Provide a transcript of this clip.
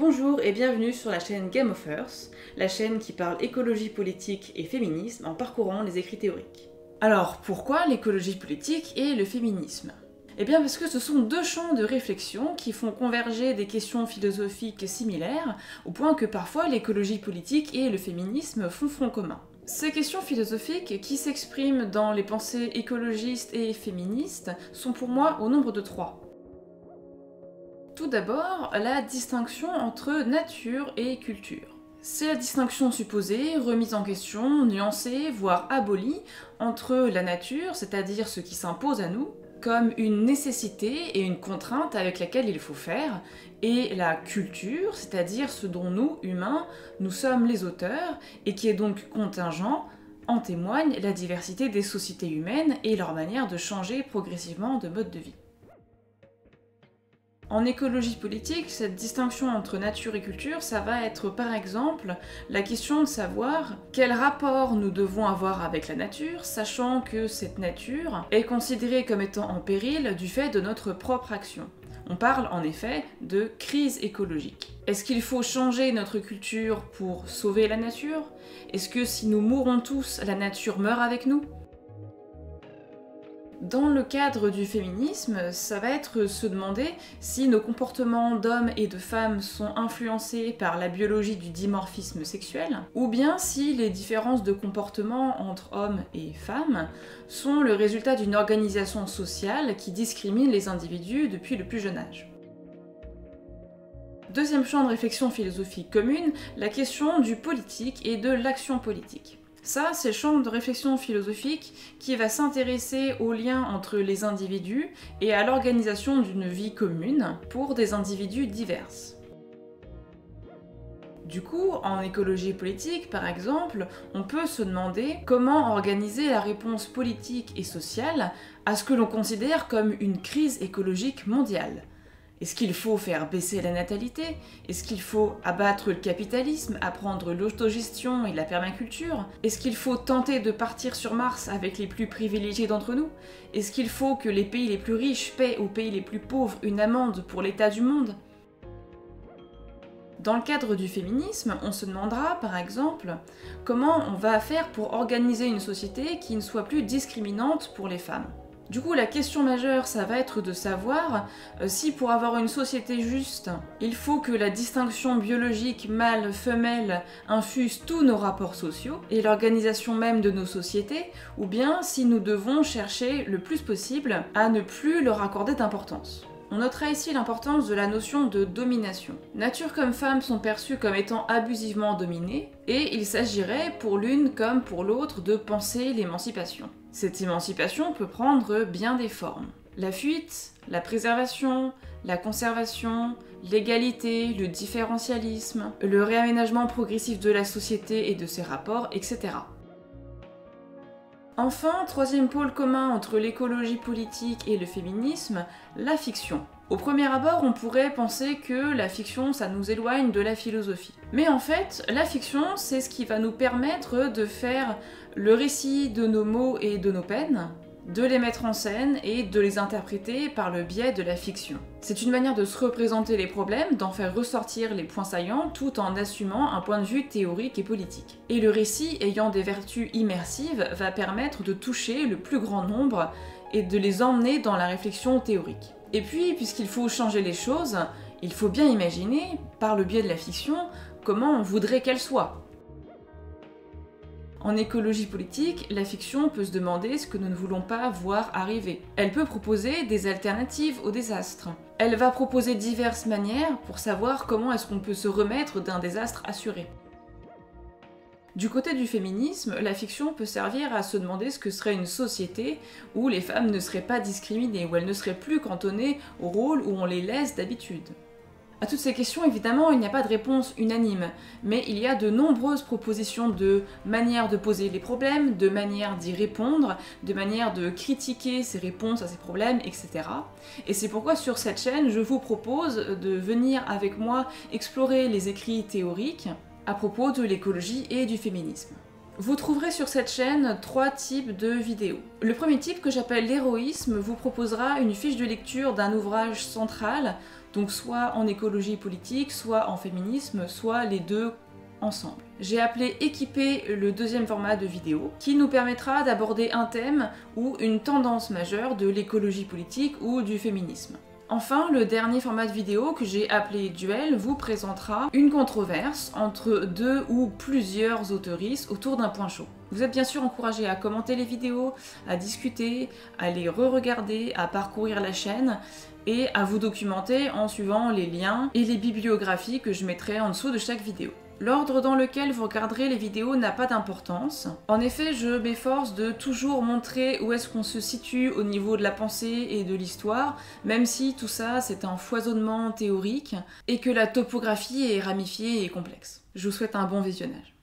Bonjour et bienvenue sur la chaîne Game of Earth, la chaîne qui parle écologie politique et féminisme en parcourant les écrits théoriques. Alors pourquoi l'écologie politique et le féminisme? Eh bien parce que ce sont deux champs de réflexion qui font converger des questions philosophiques similaires, au point que parfois l'écologie politique et le féminisme font front commun. Ces questions philosophiques qui s'expriment dans les pensées écologistes et féministes sont pour moi au nombre de trois. Tout d'abord, la distinction entre nature et culture. C'est la distinction supposée, remise en question, nuancée, voire abolie, entre la nature, c'est-à-dire ce qui s'impose à nous, comme une nécessité et une contrainte avec laquelle il faut faire, et la culture, c'est-à-dire ce dont nous, humains, nous sommes les auteurs, et qui est donc contingent, en témoigne la diversité des sociétés humaines et leur manière de changer progressivement de mode de vie. En écologie politique, cette distinction entre nature et culture, ça va être par exemple la question de savoir quel rapport nous devons avoir avec la nature, sachant que cette nature est considérée comme étant en péril du fait de notre propre action. On parle en effet de crise écologique. Est-ce qu'il faut changer notre culture pour sauver la nature? Est-ce que si nous mourons tous, la nature meurt avec nous? Dans le cadre du féminisme, ça va être se demander si nos comportements d'hommes et de femmes sont influencés par la biologie du dimorphisme sexuel, ou bien si les différences de comportement entre hommes et femmes sont le résultat d'une organisation sociale qui discrimine les individus depuis le plus jeune âge. Deuxième champ de réflexion philosophique commune, la question du politique et de l'action politique. Ça, c'est le champ de réflexion philosophique qui va s'intéresser aux liens entre les individus et à l'organisation d'une vie commune pour des individus divers. Du coup, en écologie politique, par exemple, on peut se demander comment organiser la réponse politique et sociale à ce que l'on considère comme une crise écologique mondiale. Est-ce qu'il faut faire baisser la natalité? Est-ce qu'il faut abattre le capitalisme, apprendre l'autogestion et la permaculture? Est-ce qu'il faut tenter de partir sur Mars avec les plus privilégiés d'entre nous? Est-ce qu'il faut que les pays les plus riches paient aux pays les plus pauvres une amende pour l'état du monde? Dans le cadre du féminisme, on se demandera, par exemple, comment on va faire pour organiser une société qui ne soit plus discriminante pour les femmes. Du coup, la question majeure, ça va être de savoir si pour avoir une société juste, il faut que la distinction biologique mâle-femelle infuse tous nos rapports sociaux et l'organisation même de nos sociétés, ou bien si nous devons chercher le plus possible à ne plus leur accorder d'importance. On notera ici l'importance de la notion de domination. Nature comme femme sont perçues comme étant abusivement dominées, et il s'agirait pour l'une comme pour l'autre de penser l'émancipation. Cette émancipation peut prendre bien des formes. La fuite, la préservation, la conservation, l'égalité, le différentialisme, le réaménagement progressif de la société et de ses rapports, etc. Enfin, troisième pôle commun entre l'écologie politique et le féminisme, la fiction. Au premier abord, on pourrait penser que la fiction, ça nous éloigne de la philosophie. Mais en fait, la fiction, c'est ce qui va nous permettre de faire le récit de nos maux et de nos peines, de les mettre en scène et de les interpréter par le biais de la fiction. C'est une manière de se représenter les problèmes, d'en faire ressortir les points saillants tout en assumant un point de vue théorique et politique. Et le récit, ayant des vertus immersives, va permettre de toucher le plus grand nombre et de les emmener dans la réflexion théorique. Et puis, puisqu'il faut changer les choses, il faut bien imaginer, par le biais de la fiction, comment on voudrait qu'elle soit. En écologie politique, la fiction peut se demander ce que nous ne voulons pas voir arriver. Elle peut proposer des alternatives au désastre. Elle va proposer diverses manières pour savoir comment est-ce qu'on peut se remettre d'un désastre assuré. Du côté du féminisme, la fiction peut servir à se demander ce que serait une société où les femmes ne seraient pas discriminées, où elles ne seraient plus cantonnées au rôle où on les laisse d'habitude. À toutes ces questions, évidemment, il n'y a pas de réponse unanime, mais il y a de nombreuses propositions de manières de poser les problèmes, de manières d'y répondre, de manières de critiquer ces réponses à ces problèmes, etc. Et c'est pourquoi sur cette chaîne, je vous propose de venir avec moi explorer les écrits théoriques à propos de l'écologie et du féminisme. Vous trouverez sur cette chaîne trois types de vidéos. Le premier type, que j'appelle l'héroïsme, vous proposera une fiche de lecture d'un ouvrage central donc soit en écologie politique, soit en féminisme, soit les deux ensemble. J'ai appelé équiper le deuxième format de vidéo qui nous permettra d'aborder un thème ou une tendance majeure de l'écologie politique ou du féminisme. Enfin, le dernier format de vidéo que j'ai appelé Duel vous présentera une controverse entre deux ou plusieurs autoristes autour d'un point chaud. Vous êtes bien sûr encouragé à commenter les vidéos, à discuter, à les re-regarder, à parcourir la chaîne et à vous documenter en suivant les liens et les bibliographies que je mettrai en dessous de chaque vidéo. L'ordre dans lequel vous regarderez les vidéos n'a pas d'importance. En effet, je m'efforce de toujours montrer où est-ce qu'on se situe au niveau de la pensée et de l'histoire, même si tout ça c'est un foisonnement théorique et que la topographie est ramifiée et complexe. Je vous souhaite un bon visionnage.